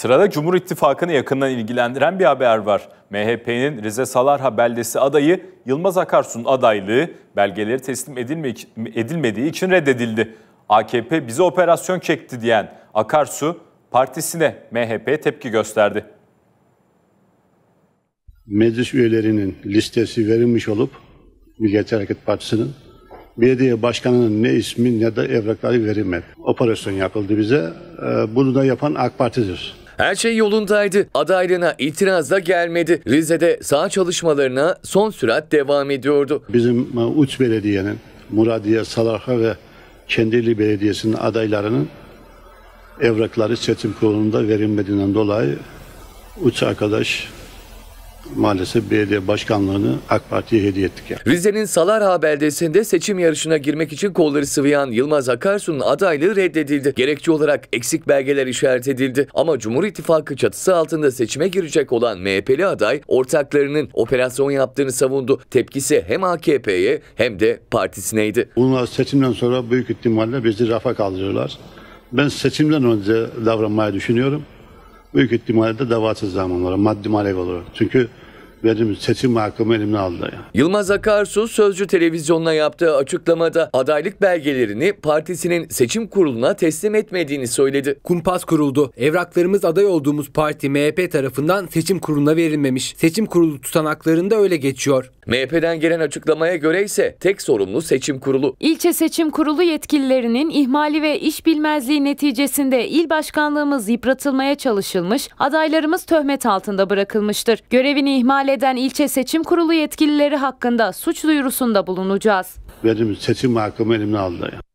Sırada Cumhur İttifakı'nı yakından ilgilendiren bir haber var. MHP'nin Rize Salarha beldesi adayı Yılmaz Akarsu'nun adaylığı belgeleri teslim edilmediği için reddedildi. AKP bize operasyon çekti diyen Akarsu partisine MHP tepki gösterdi. Meclis üyelerinin listesi verilmiş olup Milliyetçi Hareket Partisi'nin belediye başkanının ne ismi ne de evrakları verilmedi. Operasyon yapıldı bize. Bunu da yapan AK Parti'dir. Her şey yolundaydı. Adaylığına itiraz da gelmedi. Rize'de saha çalışmalarına son sürat devam ediyordu. Bizim üç belediyenin, Muradiye, Salarha ve Kendirli belediyesinin adaylarının evrakları seçim kurulunda verilmediğinden dolayı üç arkadaş maalesef belediye başkanlığını AK Parti'ye hediye ettik. Rize'nin Salarha beldesinde seçim yarışına girmek için kolları sıvayan Yılmaz Akarsu'nun adaylığı reddedildi. Gerekçe olarak eksik belgeler işaret edildi. Ama Cumhur İttifakı çatısı altında seçime girecek olan MHP'li aday ortaklarının operasyon yaptığını savundu. Tepkisi hem AKP'ye hem de partisindeydi. Bunlar seçimden sonra büyük ihtimalle bizi rafa kaldırıyorlar. Ben seçimden önce davranmayı düşünüyorum. Büyük ihtimalle de davasız zamanlara, maddi manevi olarak. Çünkü benim seçim hakkımı elimden aldı. Yılmaz Akarsu Sözcü Televizyonu'na yaptığı açıklamada adaylık belgelerini partisinin seçim kuruluna teslim etmediğini söyledi. Kumpas kuruldu. Evraklarımız aday olduğumuz parti MHP tarafından seçim kuruluna verilmemiş. Seçim kurulu tutanaklarında öyle geçiyor. MHP'den gelen açıklamaya göre ise tek sorumlu seçim kurulu. İlçe seçim kurulu yetkililerinin ihmali ve iş bilmezliği neticesinde il başkanlığımız yıpratılmaya çalışılmış, adaylarımız töhmet altında bırakılmıştır. Görevini ihmal eden ilçe seçim kurulu yetkilileri hakkında suç duyurusunda bulunacağız. Benim seçim hakkımı elimden aldı.